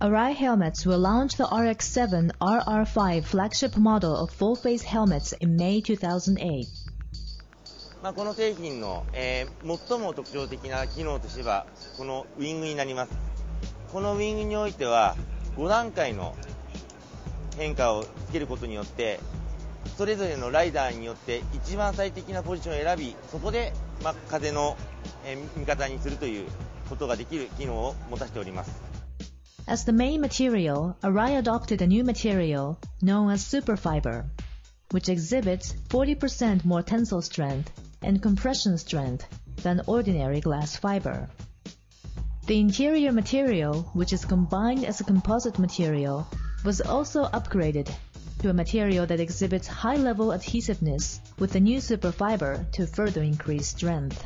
Arai Helmets will launch the RX-7 RR-5 flagship model of full-face helmets in May 2008. この製品の最も特徴的な機能としてはこのウィングになります。このウィングにおいては5段階の変化をつけることによってそれぞれのライダーによって一番最適なポジションを選びそこで風の味方にするということができる機能を持たせております。As the main material, Arai adopted a new material known as super fiber, which exhibits 40% more tensile strength and compression strength than ordinary glass fiber. The interior material, which is combined as a composite material, was also upgraded to a material that exhibits high-level adhesiveness with the new superfiber to further increase strength.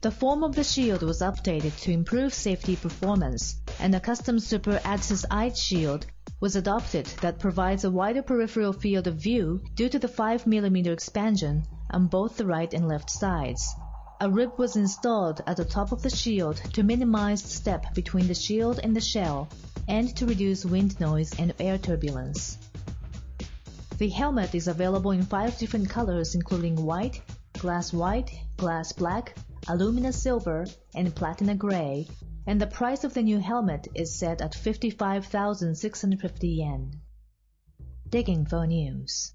The form of the shield was updated to improve safety performance, and a custom Super AdSis I Shield was adopted that provides a wider peripheral field of view due to the 5mm expansion on both the right and left sides. A rib was installed at the top of the shield to minimize the step between the shield and the shell, and to reduce wind noise and air turbulence. The helmet is available in 5 different colors including white, glass black, alumina silver, and platina gray, and the price of the new helmet is set at 55,650 yen. Digging for news.